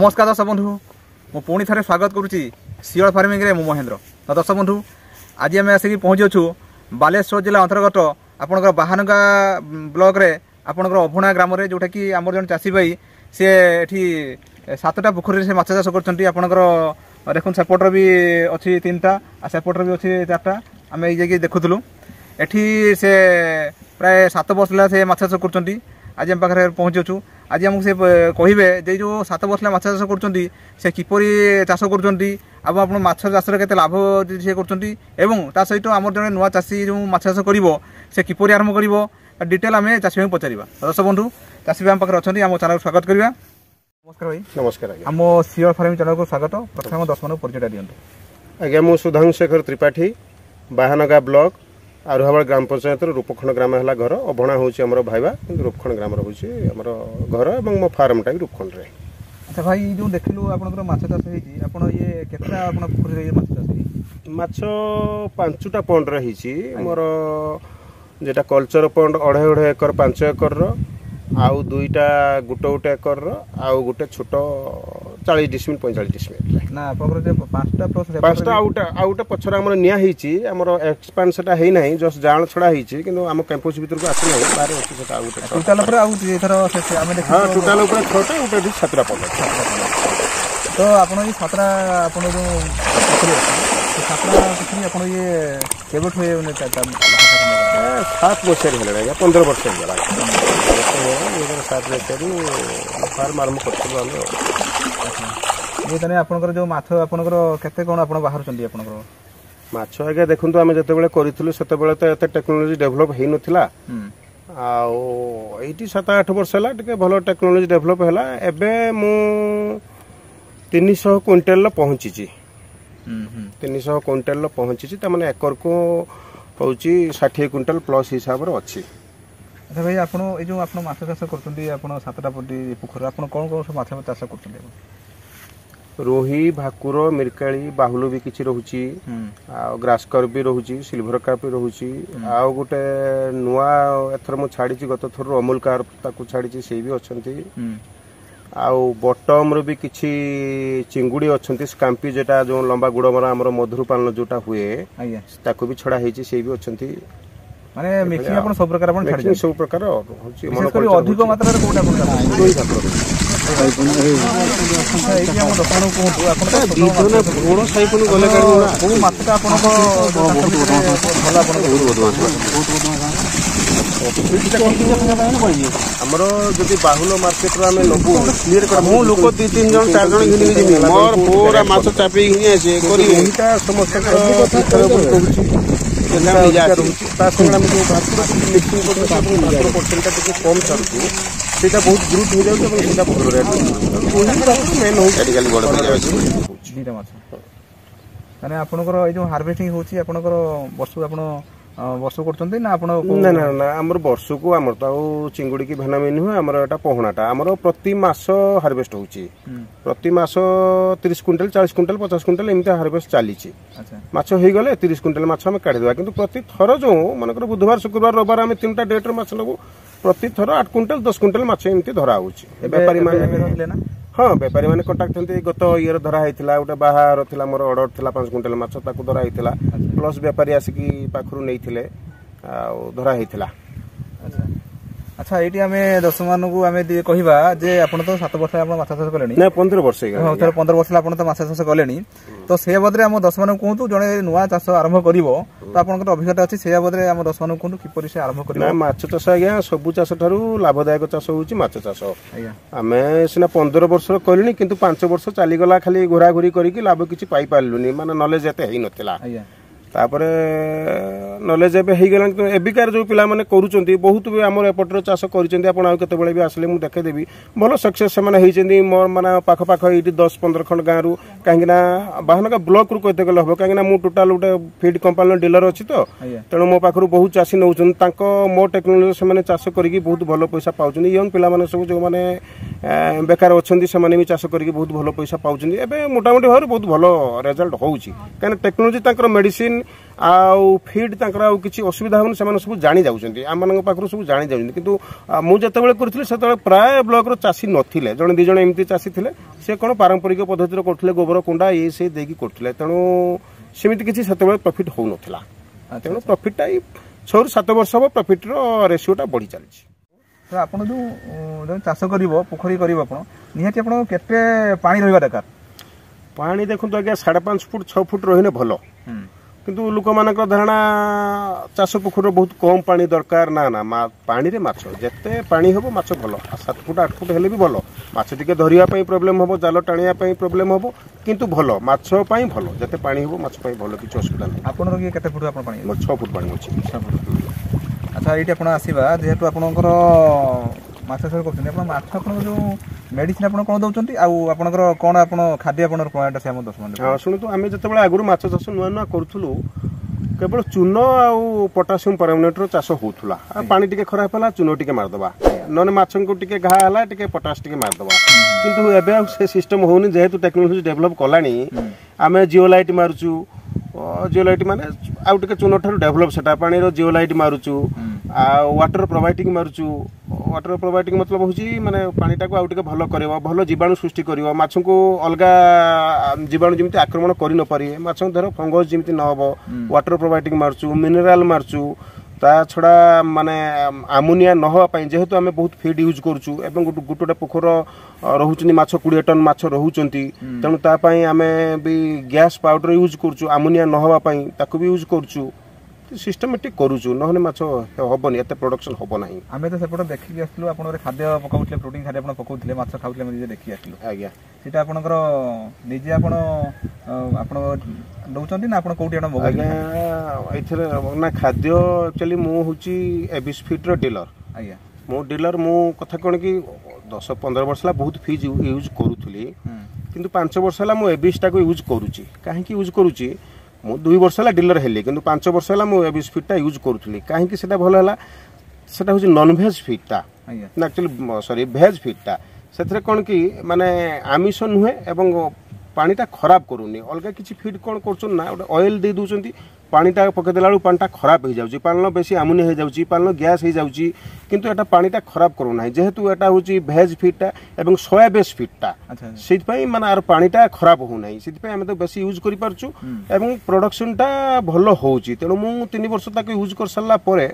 नमस्कार दर्शक बंधु मु पुणी थे स्वागत करुच्ची सियल फार्मिंग रे मु महेन्द्र। तो दर्शक बंधु आज आम आसिक पहुँचु बालेश्वर जिला अंतर्गत आपणकर बाहानगा ब्लॉक रे आपणकर अभुणा ग्राम रे जोटा कि आम जन चाषी भाई से एठी 7टा पोखरी से माछ चाष करछंती। आपणकर देखुन सेपटर भी अच्छी 3टा आ सेपटर भी अच्छी 4टा आम ये देखुलु एठी से प्राय 7 वर्ष ला से माछ चाष करछंती। आज आम पाखे पहुँचु आज आमको से कहे जो 7 वर्ष माछ चाष कर किपरी चाष कर माछ चाष के लाभ सी कर सहित आम जन नुआ चाषी जो माछ चाष कर किपरी आरंभ कर डिटेल आम चाषी भाई पचार। दर्शक बंधु चाषी भाई आम पाखे अच्छा आम चैनल को स्वागत करवा। नमस्कार भाई। नमस्कार। आम सियल फार्मिंग चैनल को स्वागत। प्रथम दर्शक परिचय दिखाँ। आज्ञा मु सुधांशु शेखर त्रिपाठी बाहानगा ब्लॉक आरुहावल ग्राम पंचायत रूपखंड ग्राम है घर अभणा होमर भाईवा रूपखंड ग्राम होमर घर और मो फार्मटा भी रूपखंड रे। अच्छा भाई जो देखिलु आपनकर माछ चाष हेची आपण ये केतना आपण पुखरी रे माछ चाष माछ 5टा पंड रहिची मोर जेटा कल्चर पंड 1.5 एकर 5 एकर रो आउ 2टा गुटे एकर रो आउ गुटे छोट 40 डिसमिल 45 डिसमिल ना प्रॉपर जे 5टा प्लस 5टा आउटा पछरा हमर निया हिची हमर एक्सपेंसटा हे नाही जस्ट जाण छडा हिची किंतु हम कैंपस भीतर को आसे नाही बारे होची सेटा आउटा टोटल ऊपर आउ एथर से हम देख हां टोटल ऊपर छोटा ऊपर भी 7टा पड। तो आपण ये 7टा आपण जो 7टा कितनी आपण ये केबट होए ने 7 वर्ष हेलेगा 15 वर्ष हेलेगा ये 7 वर्ष रे फार्म आरंभ करतलो हम ये तने आपनकर जो माछ आपनकर केते कोन आपन बाहर चंदी आपनकर माछ आगे देखन। तो हम जते बेले करितलु सेते बेले तो एते टेक्नोलॉजी डेवलप हे नथिला आ 7-8 वर्ष हला टिके भलो टेक्नोलॉजी डेवलप हला एबे मु 300 क्विंटल ल पहुंची छी 300 क्विंटल ल पहुंची छी त माने एकर को होउची 60 क्विंटल प्लस हिसाब रे अछि। अच्छा भाई आपन ए जो आपन माछ चाष करतुंदी आपन 7टा पोखर आपन कोन कोन माछ चाष करतुंदी रोही भाकुर मिरकाली बाहुल भी किसी रोचे ग्रास कर्प भी रोचे सिल्वर कार्प भी रोचे आउ गोटे नुआ एथर मु छाड़ी गत थर अमूल कार्प छाड़ी से भी अच्छा आउ बटम रो भी किसी चिंगुड़ी अच्छा स्काम्पी जेटा जो लंबा गुड़ मरा मधुर पालन जोटा हुए ताको भी छड़ा होती से भी अच्छा माने मिक्सिंग अपन सब प्रकार अपन छाड़ी सब प्रकार होची मोनोकोल अधिक मात्रा रे कोटा कोटा कोई ठाकुर भाई ये हम दुकान को अपन दीदोना बड़ो साइकल गले कर वो मात्रा अपन को बहुत भला अपन बहुत हमरो जदी बाहुलो मार्केट रा में लोगो क्लियर कर मो लोगो 3 जन 4 जन घिनि घिनि मोर पूरा माछो चापी घिनि आसे करी एटा समस्या कर हार्वेस्टिंग होची वर्ष को आमर तो चिंगुड़ी की भेनामी नुहे पहुनाटा प्रति मास हार्वेस्ट होची प्रति मास 30 क्विंटल 40 क्विंटल 50 क्विंटल एमती हार्वेस्ट चली गले 30 क्विंटल काढ़ीदा कि प्रति थर जो मनकर बुधवार शुक्रवार रविवार आम 3टा डेट्रे माछ नबू प्रति थर 8 क्विंटल 10 क्विंटल माछ एमती धरा होची। बेपारी हाँ बेपारी मैंने कंटाक्ट थे गत ईयर धरा होता गोटे बाहर था मोर अर्डर था 5 क्विंटल माछ ताकू धरा होता प्लस बेपारी आसिक पाखु नहीं थे धरा होता। अच्छा ये आम दर्शक मानक कहवा जे आप तो 7 वर्ष माछ चाष कले ना 15 वर्ष 15 वर्ष तो माछ चाष कले तो से बाबद में दर्शक मानक कहूँ जड़े नुआ चाष आरंभ कर तो आपंकर अभिज्ञता अच्छी से बाबद में दर्शक मानक कहूँ किपरि से आरंभ कर माछ चाष आज्ञा सबू चाष ठारू लाभदायक चाष हूँ माछ चाष आम सीना 15 वर्ष कहली कि 5 वर्ष चलीगला खाली घोरा घोरी करके लाभ किसी पाई पार्लुनि माने नॉलेज एत हो ना तापरे नॉलेज एबिकार जो पिला माने करूचंती बहुत भी आम एपटर चाष करें आपते भी आसले मुझे देखेदेवी भल सक्सेस से होती मोर माना पाखपाख ये 10-15 खंड गाँव कहीं बाहनगा ब्लॉक रू कहते गले हम कहीं टोटाल गोटे फीड कंपानी डीलर अच्छी तो तेणु मो पाखु बहुत चाषी नौ मो टेक्नोलोजी से चाष करके बहुत भल पैसा पाँच यंग पिला माने सब जो माने बेकार अच्छे से भी चाष करके बहुत भल पैसा पाँच मोटामोटी भाव बहुत भल रिजल्ट होगी कहीं टेक्नोलोजी मेडिसिन हेबनी आउ फिड तंकर आउ किछि असुविधा होन सेमान सब जानि जाउछन्ती आम मानक पाखर सब जानि जाउछन्ती किंतु मु जते बेले करथिले सेते बेले प्राय ब्लॉक रो चासी नथिले जण दि जण एमती चासी थिले से कोन पारंपरिक पद्धति रो करथिले गोबर कुंडा ए से देकी करथिले तणो सेमिति किछि सेते बेले प्रॉफिट होउ नथिला तणो प्रॉफिट टाइप 6 रु 7 वर्ष हो प्रॉफिट रो रेशियोटा बढ़ी चलछि तो आपण जो चाष करिवो पोखरी करिवो आपण निहाती आपण केते पानी रहबा दरकार पानी देखु तो आगे 5.5 फुट 6 फुट रहिने भलो किंतु लोक मान धारणा चाष पोखर बहुत कम पानी दरकार ना ना पानी रे माछ जत्ते पानी होबो माछ भलो 7 फुट 8 फुट हेले भी भलो माछ टिके धरिया पई प्रॉब्लम होबो जाल टाणिया पई प्रॉब्लम होबो किंतु भलो माछ पई भलो जत्ते पानी होबो माछ पई भलो किछ असुविधा नै आपण रो केते फुट आपण पानी 6 फुट पानी अछि 6 फुट अच्छा एटी आपण आसीबा जेहेतु आपनकर माछ सर करछन आपण माछ आपण जो मेडिसिन आपण कोन दउचंती आ आपनकर कोन आपण खाद्य आपण पॉइंट से हम 10 मिनिट हां सुनु तो हमें जते बेला आगुर माछ चाष नुवा नुवा करथुलु केवल चून आ पोटासियम परमनेट रो चाष होथुला आ पानी टिके खराब होला चून टिके मार दबा नने माछन को टिके घा होला टिके पोटास टिके मार दबा किंतु एबे से सिस्टम होउनी जेहेतु टेक्नोलॉजी डेवलप कोलानी हमें जियोलाइट मारचू जियोलाइट माने आ टिके चून ठार डेवलप सेटा पानी रो जियोलाइट मारचू आ वाटर प्रोवाइडिंग मारचू वाटर प्रोवाइडिंग मतलब होची माने पानी टाको आउट के भलो करबो भलो जीवाणु सृष्टि करबो माछन को अलगा जीवाणु जेमति आक्रमण करि न पारी माछन धरो फंगस जेमति न होबो वाटर प्रोवाइडिंग मारचू मिनरल मारचू ता छडा माने अमोनिया न हो पई जेहेतु हमें बहुत फीड यूज करचू एवं गुटोटा पोखर रहुचनी माछ 20 टन माछ रहुचंती तणु ता पई हमें भी गैस पाउडर यूज करचू अमोनिया न होवा पई ताको भी यूज करचू सिस्टमेटिक करूछु नहने माछो होबनी एते प्रोडक्शन होबो नाही हमें तो सेपट देखि आसलु आपनर खाद्य पकाउतले प्रोटीन खाद्य आपन पकाउतले माछ खाउतले मजे देखि आसलु आज्ञा सेटा आपनकर निजे आपन आपन दउचंती ना आपन कोउटी आपन आज्ञा एथरे ना खाद्य एक्चुअली मु होची एबिस फीट रो डीलर आज्ञा मु डीलर मु कथा कोन की 10 15 वर्षला बहुत फीज यूज करूथली किंतु 5 वर्षला मु एबिस टाको यूज करूची काहे की यूज करूची मु 2 वर्ष ला डीलर हेली किंतु 5 वर्ष ला मु एबिस फीट ता यूज करथुली काहे कि सेटा भलो हला सेटा होची नॉन वेज फीट ता ना एक्चुअली सॉरी वेज फीट ता सेथरे कोन की माने आमिष नहुए एवं पानी ता खराब करूनी अलगा किछि फीट कोन करछन ना ऑयल दे दुचंती पानी ता पके देलाळु पानी ता खराब हो जाउची पालन बेसी अमोनिया हो जाउची पालन गैस हो जाउची किंतु एटा पानी ता खराब करू नाही जेहेतु एटा होची वेज फीट ता एवं सोया बेस फीट ता सेत पई माने आर पानी ता खराब हो नाही सेत पई हम तो बेसी यूज करि परछु एवं प्रोडक्शन ता भलो होउची तेनु मु 3 वर्ष तक यूज कर सल्ला परे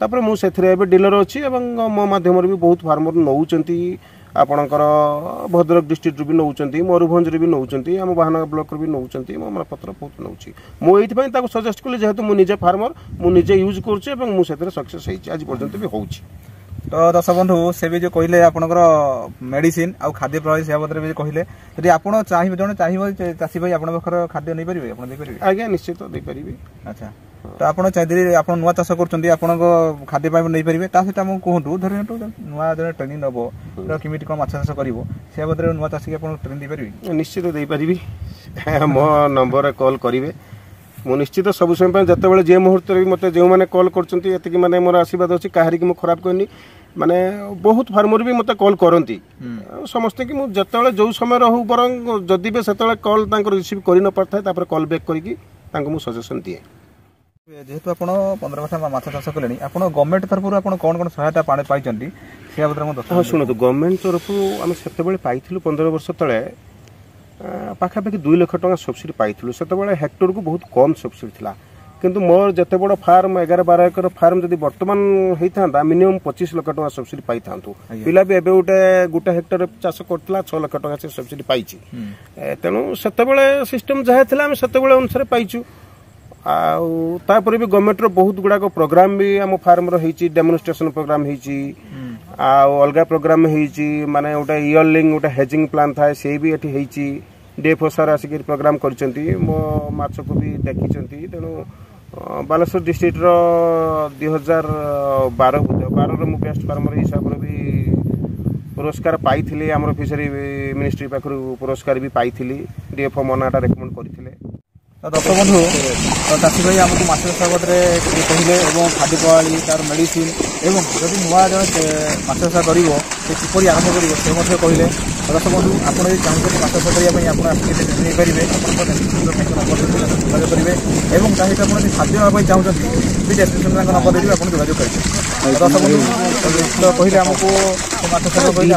तापर मु सेथरे एबे डीलर अछि एवं मो माध्यम रे भी बहुत फार्मर नउचंती आपणकर भद्रक डिस्ट्रिक्ट भी नौचंती मयूरभंज भी नौचंती आम बाहनगर ब्लॉक भी नौचंती मामला पत्र बहुत नौची मो एथि ताको सजेस्ट करले जेहेतु मु निजे फार्मर मु निजे यूज करछे एवं मु सेतरे सक्सेस हेछि आज पर्यंत भी होउछि तो दर्शक बंधु से भी जो कहले आपणकर मेडिसिन आ खाद्य प्रवाह से बारे में कहले यदि आपण चाहि जण चाहि चासी भाई आपण बखर खाद्य नै परिबे आपण दे परिबे आज्ञा निश्चित दे परिबे अच्छा तो आपण चाहि आपण नुवा चाष करचंदी आपण खाद्य पाइब नै परिबे ता सेटा हम कहंतु धरि नटो नुवा जने ट्रेनिंग नबो तो किमिति को माछ चाष करिवो से बारे में नुवा चासी के आपण ट्रेनिंग दे परिबे निश्चित दे परिबे मो नंबर कॉल करिवे मो निश्चित सब समय पर जते बेले जे मुहूर्त रे मते जे माने कॉल करचंती एते कि माने मोर आशीर्वाद अछि काहरी कि मो खराब करनी माने बहुत फार्मर भी मते कॉल करंती समस्त कि मो जते बेले जो समय रहू बरंग जदी बे सेते बेले कॉल तांक रिसीव करि न पड़थाय तापर कॉल बैक करि कि तांक मो सजेशन दिए जेहेतु आप 15 वर्ष माछ चाष कले आप गवर्नमेंट तरफ कौन कौन सहायता पाई से बारे में शुणु गवर्नमेंट तरफ आम से 15 वर्ष तेज़े पखापाखि 2 लाख टका सब्सिडी पाई से हेक्टर को बहुत कम सब्सिडी था किंतु मोर जते बड़ फार्म 11-12 एकर फार्म जदि वर्तमान होता मिनिमम 25 लाख टका सब्सिडी पाई था पिला भी एवं गोटे हेक्टर चाष करता 6 लाख टका से सब्सिडी पाई तेणु से सिस्टम जहाँ था आम से अनुसार पाइचु आपर भी गवर्नमेंट रो बहुत गुड़ाक प्रोग्राम भी आम फार्म रही डेमोन्स्ट्रेशन प्रोग्राम अलग प्रोग्राम माने गोटे इयरलिंग गोटे हेजिंग प्लान था से भी एटी डेफ सार आसिक प्रोग्राम करचंती मो माछ को भी देखिचंती तेणु बालेश्वर डिस्ट्रिक्ट रो 2012 मु बेस्ट फार्मर हिसाब रो भी पुरस्कार पाई आम फिशरी मिनिस्ट्री पाखु पुरस्कार भी पाई डीएफओ मनाटा रेकमेंड करते तो दर्शक बंधु तो चाषी भाई आमको माछ चाष बारे कहले और खाद्य प्रणाली तार मेडिसिन एवं जब नुआ जन मछचाष कर किपर आरंभ कर कहले दर्शक बंधु आप चाहते मछचाष करने नहीं पारे आपंकर करेंगे और ताकि आज खाद्य नाप चाहते भी डेस्क्रिप्सन नंबर देवी आपको जोजोग करेंगे दर्शक बंधु कहले आमको मछचाष कहले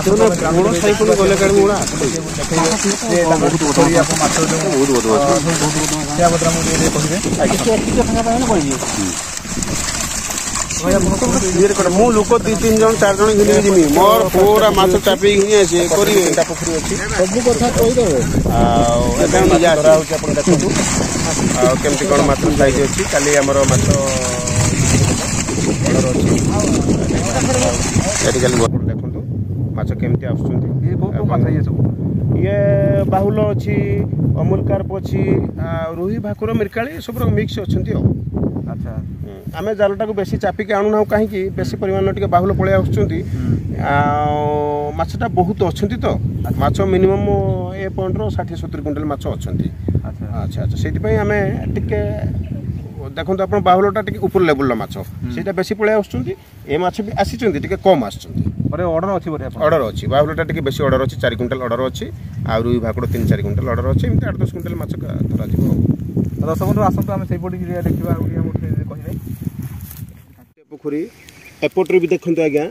मु लोक दु तीन जन चार जन घिनी मोर पूरा माछ चापी घिनी आसी करिवे पोखरी अछि सब कथा कहि देबे आ एटा मजा आसी अपन देखू आ केमति कोन माछ साइज अछि खाली हमर माछ बडर अछि एटा खाली बोर्ड देखंतु माछ केमति आछुंती ए बहुत माछ ये सब ये बाहुल अछि अमूल कार्प अछि रोही भाकुर मिरकाली सब रंग मिक्स अछंती आ अच्छा आम जालटा को बेसी चापिक आणुना कहीं बेसी परिमाण टे बाहुल पलै आछटा बहुत अच्छा तो माछ मिनिमम 1.60-70 क्विंटल माछ अच्छा अच्छा अच्छा से आम टे देखो आप बाहुलटा टे ऊपर लेवल माछ से बेसी पलै आछ भी आसी कम आर्डर अच्छी अर्डर अच्छी बाहुलटा टे बेसी अर्डर अच्छी 4 क्विंटल अर्डर अच्छी आ रुई भाकुड़ 3-4 क्विंटल अर्डर अच्छी एमती 8-10 क्विंटल माछ धरा दर्शक बंधु आसतु आम से कहे पोखरी एपट्रे भी देखते आज्ञा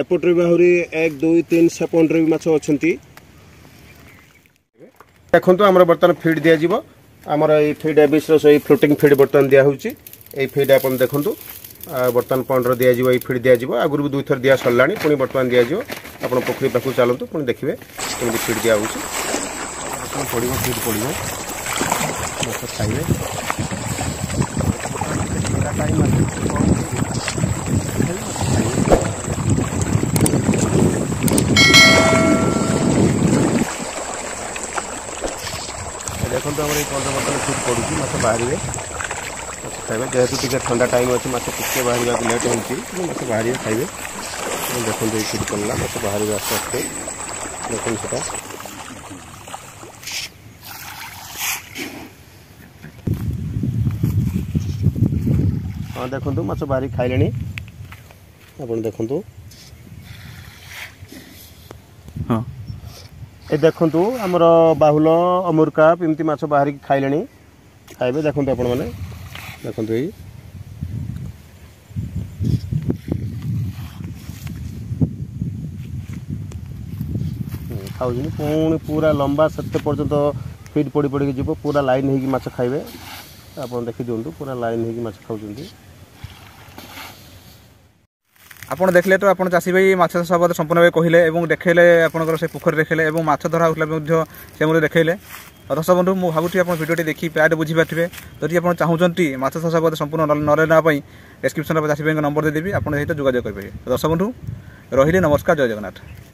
एपट्रे भी आहरी 1, 2, 3 सेपंड्रे भी माछ अच्छा देखो आमर बर्तमान फिड दिज्व आमर ये फिड एबिस फ्लोटिंग फिड बर्तमान दिया होची ए फिड आप देखूँ बर्तमान पंडर दिज्व ये फिड दिज्व आगुरी भी 2 थर दि सरला पुणी बर्तमान दिज्व आप पोखरी पाक चलतु पुणी देखिए कमी फिड दिया पड़ो फिड पड़ो खाइए देखो आम पंद्रह बर्तन फिट पड़ू मत बाहर खाए जेहेतु ठंडा टाइम अच्छे मत टे बाहर लेट हो मत बाहर खाए देखो ये फिट पड़ला मत बाहर आस्ते आस्ते देखो से हाँ देखो मत बाहर खाइले आप देखु हाँ ए देखु आमर बाहुल अमूरकाप इमती माछ बाहर खाइले खाइबे देखु आप देखु खाऊ पुणी पूरा लंबा से पर्यंत फिट पड़ पड़ी जी पूरा लाइन हो खाइबे आप देखी दिवत पूरा लाइन हो खाऊँ आपड़ देखले तो आप चाषी भाई माछ चाष बाबद संपूर्ण भाई कहले और देखेले आपर से पोखरी देखेले और माछ धरा होता से मतलब देखेले दर्शक बंधु मुझे भावुटी आप भिडियो देखिए प्रायः बुझीपारे जदि आप चाहते माछ चाष बाबद संपूर्ण नापी डेस्क्रिप्शन चाषी भाई नंबर देदेवी आप सहित जोगाजोग करेंगे दर्शक बंधु रही नमस्कार जय जगन्नाथ।